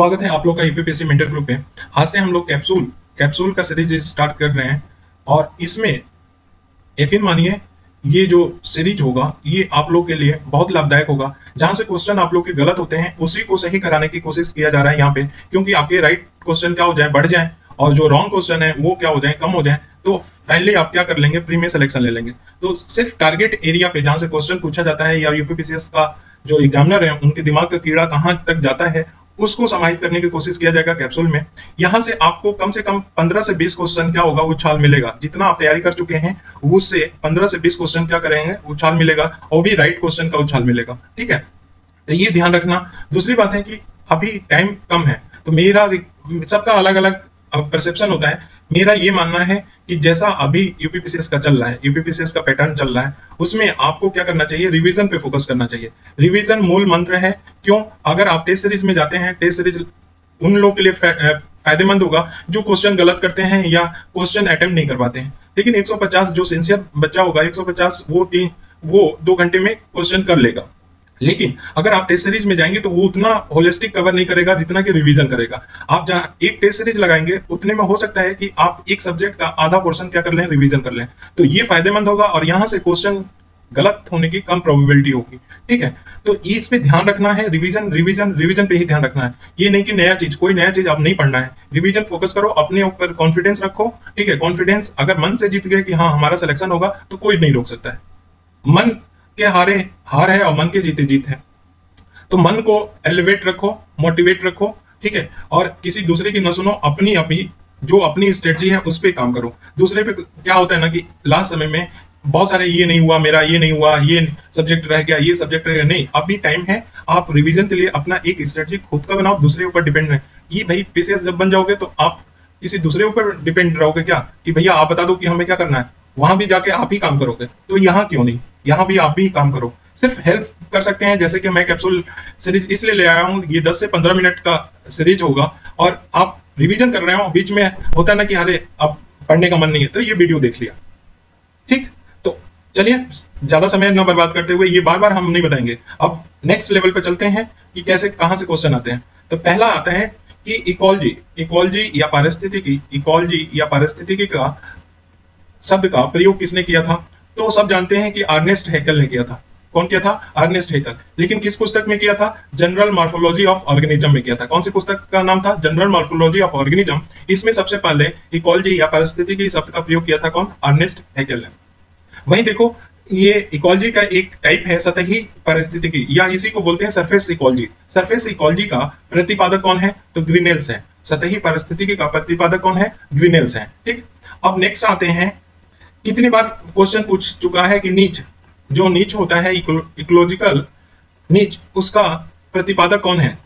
स्वागत है आप लोग का यूपीपीएससी मेंटर ग्रुप में। आज से हम लोग कैप्सूल का सीरीज स्टार्ट कर रहे हैं और इसमें यकीन मानिए ये जो सीरीज होगा ये आप लोग के लिए बहुत लाभदायक होगा। जहां से क्वेश्चन आप लोग के गलत होते हैं उसी को सही कराने की कोशिश किया जा रहा है यहाँ पे, क्योंकि आपके राइट क्वेश्चन क्या हो जाए बढ़ जाए और जो रॉन्ग क्वेश्चन है वो क्या हो जाए कम हो जाए। तो फाइनली आप क्या कर लेंगे, प्री में सिलेक्शन ले लेंगे। तो सिर्फ टारगेट एरिया पे जहां से क्वेश्चन पूछा जाता है या यूपीपीसीएस का जो एग्जामिनर है उनके दिमाग का कीड़ा कहां तक जाता है उसको समाहित करने की कोशिश किया जाएगा कैप्सूल में। यहां से कम 15 से 20 क्वेश्चन क्या होगा उछाल मिलेगा। जितना आप तैयारी कर चुके हैं उससे 15 से 20 क्वेश्चन क्या करेंगे उछाल मिलेगा और भी राइट क्वेश्चन का उछाल मिलेगा, ठीक है। तो ये ध्यान रखना। दूसरी बात है कि अभी टाइम कम है तो मेरा सबका अलग अलग परसेप्शन होता है। मेरा ये मानना है कि जैसा अभी यूपीपीसीएस का चल रहा है, यूपीपीसीएस का पैटर्न चल रहा है, उसमें आपको क्या करना चाहिए, रिवीजन पे फोकस करना चाहिए। रिवीजन मूल मंत्र है। क्यों? अगर आप टेस्ट सीरीज में जाते हैं, टेस्ट सीरीज उन लोगों के लिए फायदेमंद होगा जो क्वेश्चन गलत करते हैं या क्वेश्चन अटेम्प्ट नहीं कर पाते हैं। लेकिन 150 जो सिंसियर बच्चा होगा 150 वो 2 घंटे में क्वेश्चन कर लेगा। लेकिन अगर आप टेस्ट सीरीज में जाएंगे तो वो उतना होलिस्टिक कवर नहीं करेगा जितना कि रिवीजन करेगा। आप जहाँ एक टेस्ट सीरीज लगाएंगे उतने में हो सकता है कि आप एक सब्जेक्ट का आधा पोर्शन क्या कर लें, रिवीजन कर लें। तो ये फायदेमंद होगा और यहाँ से क्वेश्चन गलत होने की कम प्रोबेबिलिटी होगी, ठीक है। तो इस पे ध्यान रखना है, रिवीजन रिवीजन रिवीजन पे ही ध्यान रखना है। ये नहीं कि नया चीज, कोई नया चीज आप नहीं पढ़ना है। रिवीजन फोकस करो, अपने ऊपर कॉन्फिडेंस रखो, ठीक है। कॉन्फिडेंस अगर मन से जीत गए कि हाँ हमारा सिलेक्शन होगा तो कोई नहीं रोक सकता है। मन के हारे हार है और मन के जीते जीत है। तो मन को एलिवेट रखो, मोटिवेट रखो, ठीक है। और किसी दूसरे की न सुनो, अपनी जो अपनी स्ट्रेटजी है उस पे काम करो। दूसरे पे क्या होता है ना कि लास्ट समय में बहुत सारे ये नहीं हुआ, मेरा ये नहीं हुआ, ये सब्जेक्ट रह गया, ये सब्जेक्ट रह गया। नहीं, अभी टाइम है। आप रिवीजन के लिए अपना एक स्ट्रेटजी खुद का बनाओ, दूसरे ऊपर डिपेंड है। ये भाई पीसीएस जब बन जाओगे तो आप किसी दूसरे ऊपर डिपेंड रहोगे क्या कि भैया आप बता दो कि हमें क्या करना है, वहां भी जाके आप ही काम करोगे। तो यहाँ क्यों नहीं, यहाँ भी आप भी काम करो, सिर्फ हेल्प कर सकते हैं। जैसे कि मैं कैप्सूल सीरीज इसलिए ले आया हूँ, ये 10 से 15 मिनट का सीरीज होगा और आप रिवीजन कर रहे हो, बीच में होता है ना कि अरे अब पढ़ने का मन नहीं है, तो ये वीडियो देख लिया, ठीक। तो चलिए ज्यादा समय ना बर्बाद करते हुए, ये बार बार हम नहीं बताएंगे। अब नेक्स्ट लेवल पर चलते हैं कि कैसे कहाँ से क्वेश्चन आते हैं। तो पहला आता है कि इकोलॉजी या पारिस्थितिकी का शब्द का प्रयोग किसने किया था। तो सब जानते हैं कि अर्नेस्ट हेकल ने किया था। कौन किया था? Ernest Haeckel. लेकिन किस पुस्तक में किया था? जनरल मॉर्फोलॉजी ऑफ ऑर्गेनिज्म में किया था। कौन सी पुस्तक का नाम था? General morphology of organism. इसमें सबसे पहले इकोलॉजी या पारिस्थितिकी शब्द का प्रयोग किया था कौन? अर्नेस्ट हेकल ने। वहीं देखो ये इकोलॉजी का एक टाइप है सतही पारिस्थितिकी, या इसी को बोलते हैं सरफेस इकोलॉजी। सरफेस इकोलॉजी का प्रतिपादक कौन है? तो ग्रीनहेल्स है। सतही पारिस्थितिकी का प्रतिपादक कौन है? ग्रीनहेल्स है, ठीक। अब नेक्स्ट आते हैं, कितनी बार क्वेश्चन पूछ चुका है कि नीच, जो नीच होता है इकोलॉजिकल नीच, उसका प्रतिपादक कौन है?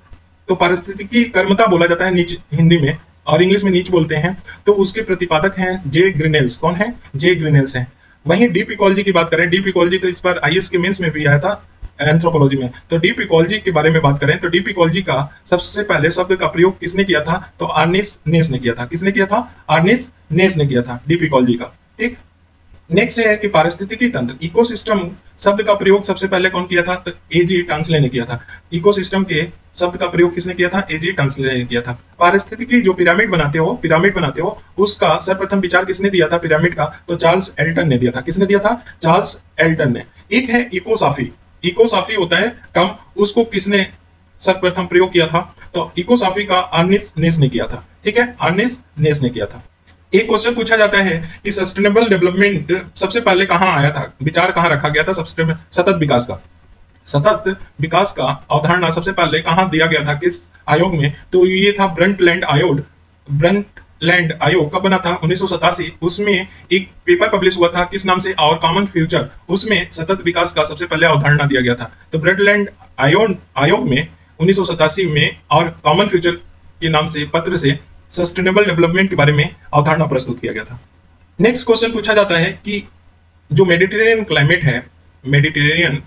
तो पारिस्थितिकी कर्मता बोला जाता है नीच हिंदी में और इंग्लिश में नीच बोलते हैं। तो उसके प्रतिपादक हैं जे ग्रीनहेल्स। कौन है? जे ग्रीनहेल्स हैं। वहीं डीप इकोलॉजी की बात करें, डीप इकोलॉजी तो इस बार IS के मेंस में भी आया था एंथ्रोपोलॉजी में। तो डीप इकोलॉजी के बारे में बात करें तो डीप इकोलॉजी का सबसे पहले शब्द का प्रयोग किसने किया था? तो अर्नेस्ट नेस ने किया था। किसने किया था? अर्नेस्ट नेस ने किया था डीप इकोलॉजी का, ठीक। नेक्स्ट है कि पारिस्थितिकी तंत्र, इकोसिस्टम शब्द का प्रयोग सबसे पहले कौन किया था? तो एजी टंसले ने किया था। इकोसिस्टम के शब्द का प्रयोग किसने किया था? एजी टंसले ने किया था। पारिस्थितिकी जो पिरामिड बनाते हो उसका सर्वप्रथम विचार किसने दिया था पिरामिड का? तो चार्ल्स एल्टन ने दिया था। किसने दिया था? चार्ल्स एल्टन ने। एक है इकोसाफी, इकोसाफी होता है टर्म, उसको किसने सर्वप्रथम प्रयोग किया था? तो इकोसाफी का अर्नेस्ट नेस ने किया था, ठीक है, अर्नेस्ट नेस ने किया था। एक क्वेश्चन पूछा जाता है कि सस्टेनेबल डेवलपमेंट सबसे पहले कहां आया था, विचार कहां रखा गया था? सतत विकास का अवधारणा सबसे पहले कहां दिया गया था, किस आयोग में? तो ये था ब्रंटलैंड आयोग। कब बना था? 1987। उसमें एक पेपर पब्लिश हुआ था किस नाम से? Our common future. उसमें सतत विकास का सबसे पहले अवधारणा दिया गया था। तो ब्रंटलैंड आयोग में 1987 में आवर कॉमन फ्यूचर के नाम से पत्र से सस्टेनेबल डेवलपमेंट के बारे में अवधारणा प्रस्तुत किया गया था। नेक्स्ट क्वेश्चन पूछा जाता है कि जो मेडिटेरेनियन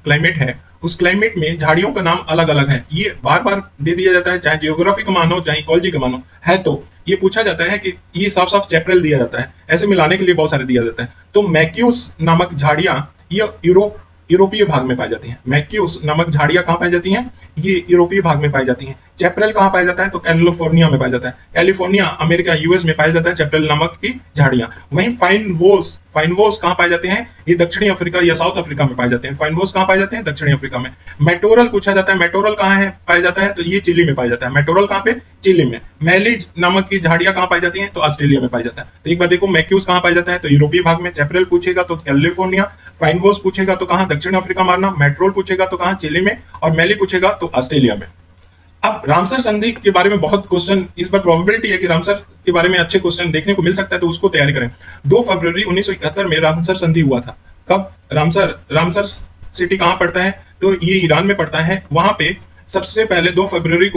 क्लाइमेट है उस क्लाइमेट में झाड़ियों का नाम अलग अलग है। ये बार बार दे दिया जाता है, चाहे जियोग्राफी का मानो चाहे इकोलॉजी का मानो है। तो ये पूछा जाता है कि ये साफ साफ चैपरल दिया जाता है, ऐसे मिलाने के लिए बहुत सारे दिया जाता है। तो मैक्यूस नामक झाड़ियां ये यूरोप यूरोपीय भाग में पाई जाती हैं। मैक्यूस नामक झाड़ियां कहाँ पाई जाती हैं? ये यूरोपीय भाग में पाई जाती हैं। चैपरल कहाँ पाया जाता है? तो कैलिफोर्निया में पाया जाता है। कैलिफोर्निया अमेरिका यूएस में पाया जाता है चैपरल नामक की झाड़ियां। वहीं फाइनवोस कहाँ पाए जाते हैं? ये दक्षिणी अफ्रीका या साउथ अफ्रीका में पाए जाते हैं। फाइनवोस कहाँ पाए जाते हैं? दक्षिणी अफ्रीका में। मेटोरल पूछा जाता है, मेटोरल कहाँ है पाया जाता है? तो ये चिली में पाया जाता है। मेटोरल कहाँ पे? चिली में। मैलीज नामक की झाड़ियां कहाँ पाई जाती हैं? तो ऑस्ट्रेलिया में पाया जाता है। तो एक बार देखो, मैक्यूस कहाँ पाया जाता है? तो यूरोपीय भाग में। चैपरल पूछेगा तो कैलिफोर्निया, फाइनवोस पूछेगा तो कहाँ? दक्षिण अफ्रीका मारना। मेटोरल पूछेगा तो कहाँ? चिली में। और मैली पूछेगा तो ऑस्ट्रेलिया में। अब रामसर संधि के बारे में बहुत क्वेश्चन, इस बार प्रोबेबिलिटी है कि रामसर के बारे में अच्छे क्वेश्चन देखने को मिल सकता है, तो उसको तैयारी करें। 2 फरवरी 1971 में रामसर संधि हुआ था। कब? रामसर सिटी कहाँ पड़ता है? तो ये ईरान में पड़ता है। वहां पे सबसे पहले 2 फरवरी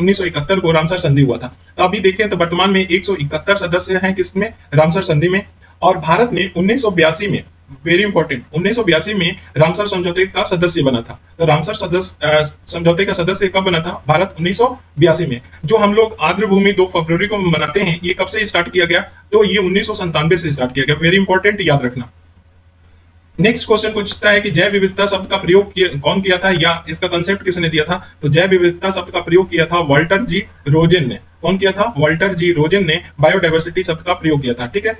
1971 को रामसर संधि हुआ था। तो अभी देखें तो वर्तमान में 171 सदस्य हैं किसमें? रामसर संधि में। और भारत ने 1982 में, वेरी इंपॉर्टेंट, 1982 में रामसर समझौते का सदस्य बना था। तो रामसर समझौते का सदस्य कब बना था? भारत 1982 में। जो हम लोग आर्द्र भूमि 2 फरवरी को मनाते हैं, ये कब से स्टार्ट किया गया? तो ये 1997 से स्टार्ट किया गया। वेरी इंपॉर्टेंट, याद रखना। नेक्स्ट क्वेश्चन पूछता है कि जैव विविधता शब्द का प्रयोग कौन किया था या इसका कंसेप्ट किसने दिया था? तो जैव विविधता शब्द का प्रयोग किया था वाल्टर जी रोजेन ने। कौन किया था? वाल्टर जी रोजेन ने बायोडाइवर्सिटी शब्द का प्रयोग किया था। ठीक है।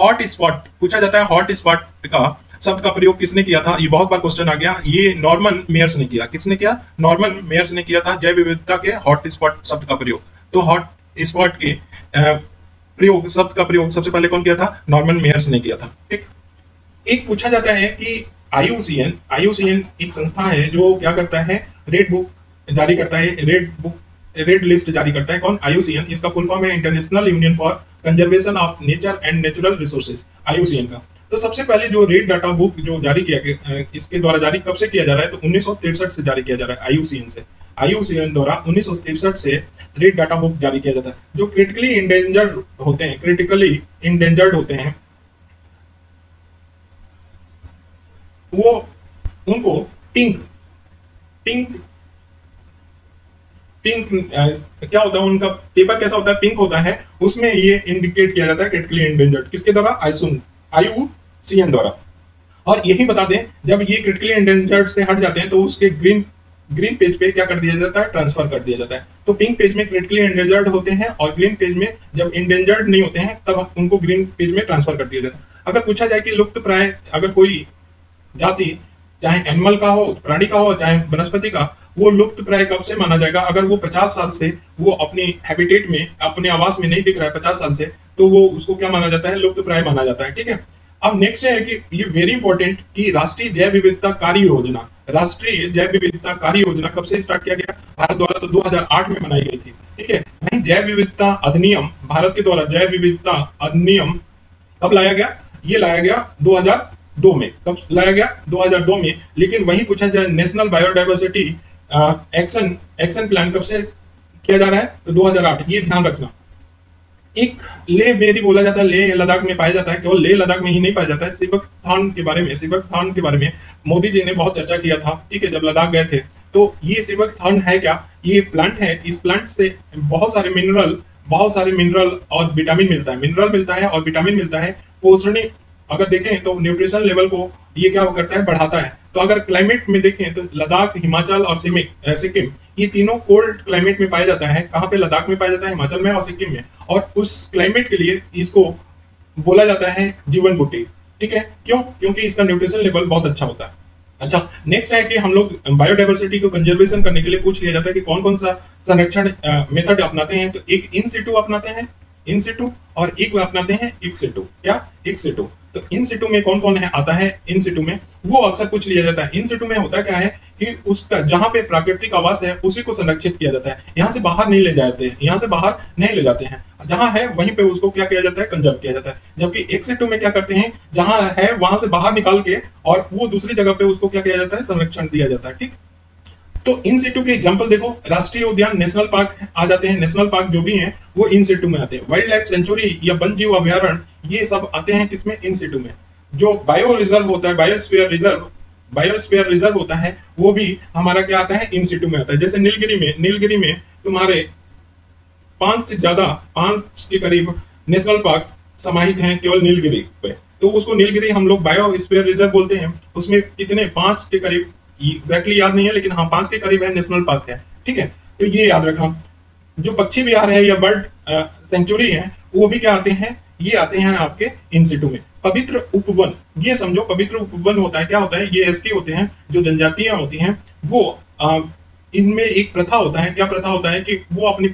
हॉट स्पॉट पूछा जाता है, हॉट स्पॉट का शब्द का प्रयोग किसने किया था? ये बहुत बार क्वेश्चन आ गया। ये नॉर्मन मेयर्स ने किया। किसने किया? नॉर्मन मेयर्स ने किया था जैव विविधता के हॉट स्पॉट शब्द का प्रयोग। तो हॉट स्पॉट के प्रयोग शब्द का प्रयोग सबसे पहले कौन किया था? नॉर्मन मेयर्स ने किया था। ठीक। एक पूछा जाता है कि IUCN एक संस्था है जो क्या करता है? रेड बुक जारी करता है, रेड लिस्ट जारी करता है। कौन? IUCN। इसका फुल फॉर्म है international union for conservation of nature and natural resources, IUCN का। तो सबसे पहले जो रेड डाटा बुक जो जारी किया, इसके द्वारा जारी कब से किया जा रहा है? तो 1963 से जारी किया जा रहा है IUCN से। IUCN द्वारा 1963 से रेड डाटा बुक जारी किया जाता है। जो क्रिटिकली इंडेंजर्ड होते हैं वो उनको पिंक क्या होता है, उनका पेपर कैसा होता है? पिंक होता है। उसमें ये इंडिकेट किया जाता है क्रिटिकली इंडेंजर्ड। किसके द्वारा? IUCN द्वारा। और यही बता दें, जब ये क्रिटिकली इंडेंजर्ड से हट जाते हैं तो उसके ग्रीन पेज पे क्या कर दिया जाता है? ट्रांसफर कर दिया जाता है। तो पिंक पेज में क्रिटिकली इंडेंजर्ड होते हैं और ग्रीन पेज में जब इंडेंजर्ड नहीं होते हैं तब उनको ग्रीन पेज में ट्रांसफर कर दिया जाता है। अगर पूछा जाए कि लुप्त प्राय अगर कोई जाति, चाहे एनिमल का हो, प्राणी का हो, चाहे वनस्पति का, वो लुप्त प्राय कब से माना जाएगा? अगर वो 50 साल से वो अपने हैबिटेट में, अपने आवास में नहीं दिख रहा है 50 साल से, तो वो उसको क्या माना जाता है? लुप्त प्राय माना जाता है। ठीक है। अब नेक्स्ट है कि ये वेरी इंपॉर्टेंट कि राष्ट्रीय जैव विविधता कार्य योजना, राष्ट्रीय जैव विविधता कार्य योजना कब से स्टार्ट किया गया? भारत द्वारा तो 2008 में मनाई गई थी। ठीक है। वहीं जैव विविधता अधिनियम, भारत के द्वारा जैव विविधता अधिनियम कब लाया गया? ये लाया गया 2002 में। कब लाया गया? 2002 में। लेकिन वही पूछा जाए नेशनल बायोडाइवर्सिटी एक्शन प्लान कब से किया जा रहा है? तो 2008। ये ध्यान रखना। एक लेह में बोला जाता है, लेह लद्दाख में पाया जाता है। केवल लेह लद्दाख में ही नहीं पाया जाता है। सिबक थान के बारे में मोदी जी ने बहुत चर्चा किया था। ठीक है, जब लद्दाख गए थे। तो ये सिबक थान है क्या? ये प्लांट है। इस प्लांट से बहुत सारे मिनरल और विटामिन मिलता है। मिनरल मिलता है और विटामिन मिलता है। पोषणीय अगर देखें तो न्यूट्रिशन लेवल को ये क्या करता है? बढ़ाता है। तो अगर क्लाइमेट में देखें तो लद्दाख, हिमाचल और सिक्किम, ये तीनों कोल्ड क्लाइमेट में पाया जाता है। कहाँ पे? लद्दाख में पाया जाता है, हिमाचल में और सिक्किम में। और उस क्लाइमेट के लिए इसको बोला जाता है जीवन बूटी। ठीक है। क्यों? क्योंकि इसका न्यूट्रिशन लेवल बहुत अच्छा होता है। अच्छा, नेक्स्ट है कि हम लोग बायोडाइवर्सिटी को कंजर्वेशन करने के लिए पूछ लिया जाता है कि कौन कौन सा संरक्षण मेथड अपनाते हैं। तो एक इन सिटू अपनाते हैं, इन सिटू, और एक अपनाते हैं एक्स सिटू। तो इन सिटू में कौन कौन है आता है? इन सिटू में वो अक्सर पूछ लिया जाता है। इन सिटू में होता क्या है कि उसका जहां पे प्राकृतिक आवास है उसी को संरक्षित किया जाता है। यहाँ से बाहर नहीं ले जाते हैं। जहां है वहीं पे उसको क्या किया जाता है? कंजर्व किया जाता है। जबकि एक्स सिटू में क्या करते हैं, जहां है वहां से बाहर निकाल के और वो दूसरी जगह पे उसको क्या किया जाता है? संरक्षण दिया जाता है। ठीक। तो इन सिटू के एग्जाम्पल देखो, राष्ट्रीय उद्यान, नेशनल पार्क आ जाते हैं। नेशनल पार्क जो भी हैं वो इन सिटू में आते हैं। वाइल्ड लाइफ सेंचुरी या वन जीव अभ्यारण्य, ये सब आते हैं किसमें? इन सिटू में। जो बायो रिजर्व होता है, बायोस्फीयर रिजर्व होता है, वो भी हमारा क्या आता है? इन सिटू में आता है। जैसे नीलगिरी में तुम्हारे 5 के करीब नेशनल पार्क समाहित है केवल नीलगिरी पे। तो उसको नीलगिरी हम लोग बायोस्फीयर रिजर्व बोलते हैं। उसमें कितने 5 के करीब एग्जैक्टली याद नहीं है, लेकिन हाँ 5 के करीब है नेशनल पार्क है, ठीक है। तो ये याद रखना, जो पक्षी विहार है या बर्ड सेंचुरी है वो भी क्या आते हैं, ये आते हैं आपके इंसिटू में। पवित्र उपवन, ये समझो पवित्र उपवन होता है, क्या होता है, ये एसके होते हैं जो जनजातियां होती हैं, वो इनमें एक प्रथा होता है, क्या प्रथा होता है कि वो अपने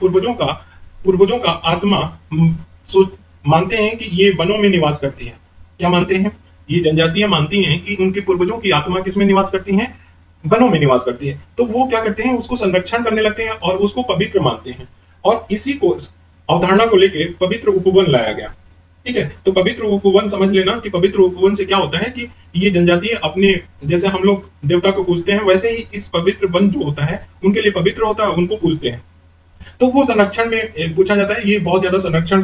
पूर्वजों का आत्मा मानते हैं कि ये वनों में निवास करती है। क्या मानते हैं, ये जनजातियां मानती हैं कि उनके पूर्वजों की आत्मा किसमें निवास करती है, वनों में निवास करती है। तो वो क्या करते हैं, उसको संरक्षण करने लगते हैं और उसको पवित्र मानते हैं, और इसी को अवधारणा को लेके पवित्र उपवन लाया गया, ठीक है। तो पवित्र उपवन समझ लेना कि पवित्र उपवन से क्या होता है कि ये जनजातीय अपने, जैसे हम लोग देवता को पूजते हैं, वैसे ही इस पवित्र वन जो होता है उनके लिए पवित्र होता है, उनको पूजते हैं। तो वो संरक्षण में पूछा जाता है, ये बहुत ज्यादा संरक्षण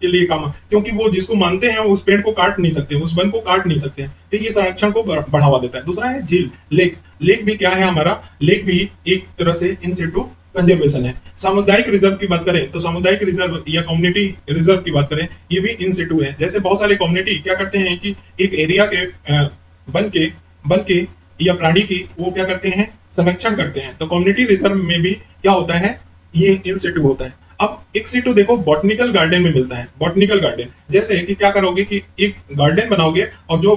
के लिए काम, क्योंकि वो जिसको मानते हैं उस पेड़ को काट नहीं सकते, उस वन को काट नहीं सकते, तो ये संरक्षण को बढ़ावा देता है। दूसरा है झील, लेक। लेक भी क्या है हमारा, लेक भी एक तरह से इन सिटू कंजर्वेशन है। सामुदायिक रिजर्व की बात करें तो सामुदायिक रिजर्व या कम्युनिटी रिजर्व की बात करें, ये भी इन सिटू है। जैसे बहुत सारे कम्युनिटी क्या करते हैं कि एक एरिया के वन के या प्राणी की वो क्या करते हैं, संरक्षण करते हैं। तो कम्युनिटी रिजर्व में भी क्या होता है, ये इन सिटू होता है। अब एक सीटू देखो बॉटनिकल गार्डन में मिलता है। बॉटनिकल गार्डन जैसे कि क्या करोगे कि एक गार्डन बनाओगे और जो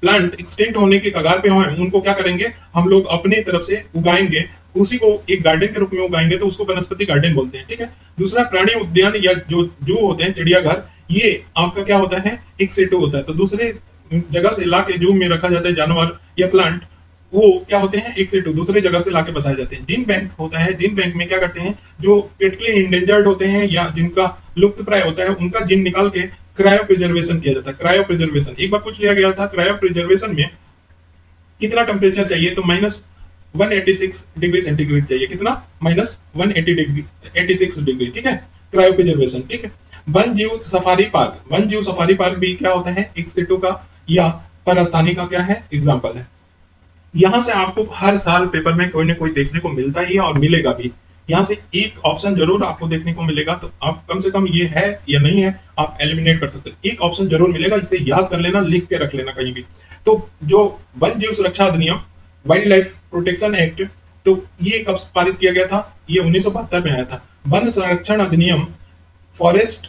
प्लांट एक्सटेंट होने के कगार पे हों उनको क्या करेंगे, हम लोग अपने तरफ से उगाएंगे, उसी को एक गार्डन के रूप में उगाएंगे, तो उसको वनस्पति गार्डन बोलते हैं, ठीक है। दूसरा प्राणी उद्यान या जो जू होते हैं, चिड़ियाघर, ये आपका क्या होता है, एक सीटू होता है। तो दूसरे जगह से ला के जू में रखा जाता है जानवर या प्लांट, वो क्या होते हैं, एक से टू दूसरी जगह से लाके बसाए जाते हैं। जिन बैंक होता है, जिन बैंक में क्या करते हैं, जो क्रिटिकली इंडेंजर्ड होते हैं या जिनका लुप्त प्राय होता है, उनका जिन निकाल के क्रायो प्रिजर्वेशन किया जाता है। क्रायो प्रिजर्वेशन एक बार पूछ लिया गया था, क्रायो प्रिजर्वेशन में कितना टेम्परेचर चाहिए, तो -186 डिग्री सेंटीग्रेड चाहिए। कितना, -186 डिग्री, ठीक है, क्रायो प्रिजर्वेशन, ठीक है। वन जीव सफारी पार्क, वन जीव सफारी पार्क भी क्या होता है, एक से टू का या परस्थानी का क्या है, एग्जाम्पल है। यहाँ से आपको हर साल पेपर में कोई ना कोई देखने को मिलता ही है और मिलेगा भी। यहाँ से एक ऑप्शन जरूर आपको देखने को मिलेगा, तो आप कम से कम ये है या नहीं है आप एलिमिनेट कर सकते हो, एक ऑप्शन जरूर मिलेगा, इसे याद कर लेना, लिख के रख लेना कहीं भी। तो जो वन जीव सुरक्षा अधिनियम, वाइल्ड लाइफ प्रोटेक्शन एक्ट, तो ये कब पारित किया गया था, ये 1972 में आया था। वन संरक्षण अधिनियम, फॉरेस्ट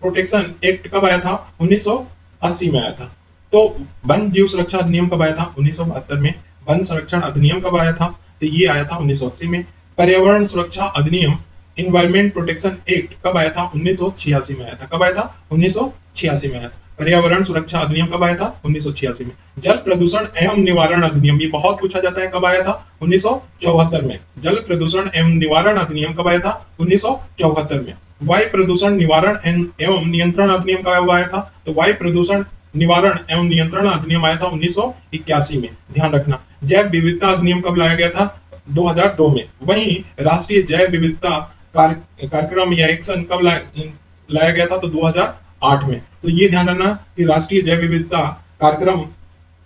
प्रोटेक्शन एक्ट, कब आया था, 1980 में आया था। तो वन जीव सुरक्षा अधिनियम कब आया था, 1972 में। वन संरक्षण अधिनियम कब आया था, तो ये आया था 1980 में। पर्यावरण सुरक्षा अधिनियम, एनवायरमेंट प्रोटेक्शन एक्ट, कब आया था, 1986 में आया था। कब आया था, 1986 में आया था। पर्यावरण सुरक्षा अधिनियम कब आया था, 1986 में। जल प्रदूषण एवं निवारण अधिनियम, ये बहुत पूछा जाता है, कब आया था, 1974 में। जल प्रदूषण एवं निवारण अधिनियम कब आया था, 1974 में। वायु प्रदूषण निवारण एवं नियंत्रण अधिनियम कब आया था, तो वायु प्रदूषण निवारण एवं नियंत्रण अधिनियम आया था 1981 में, ध्यान रखना। जैव विविधता अधिनियम कब लाया गया था, 2002 में। वहीं राष्ट्रीय जैव विविधता कार्यक्रम या एक्शन कब लाया गया था, तो 2008 में। तो ये ध्यान रखना कि राष्ट्रीय जैव विविधता कार्यक्रम,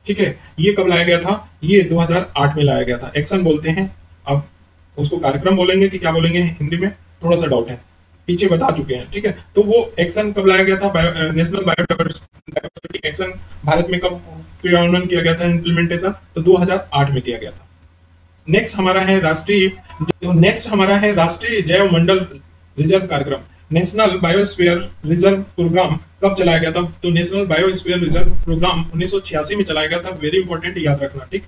ठीक है, ये कब लाया गया था, ये 2008 में लाया गया था। एक्शन बोलते हैं, अब उसको कार्यक्रम बोलेंगे कि क्या बोलेंगे हिंदी में, थोड़ा सा डाउट है, पीछे बता चुके हैं, ठीक है। तो वो एक्शन कब लाया गया था, नेशनल बायोडायवर्सिटी एक्शन भारत में कब क्रियान्वयन किया गया था, इम्प्लीमेंटेशन, तो 2008 में किया गया था। नेक्स्ट हमारा है राष्ट्रीय जैव मंडल रिजर्व कार्यक्रम, नेशनल बायोस्फीयर रिजर्व प्रोग्राम, कब चलाया गया था, तो नेशनल बायोस्फीयर रिजर्व प्रोग्राम 1986 में चलाया गया था। वेरी इंपॉर्टेंट, याद रखना, ठीक।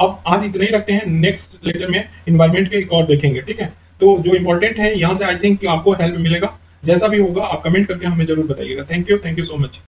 अब आज इतना ही रखते हैं, नेक्स्ट लेक्चर में इन्वायरमेंट के एक और देखेंगे, ठीक है। तो जो इंपॉर्टेंट है यहाँ से आई थिंक आपको हेल्प मिलेगा। जैसा भी होगा आप कमेंट करके हमें जरूर बताइएगा। Thank you so much.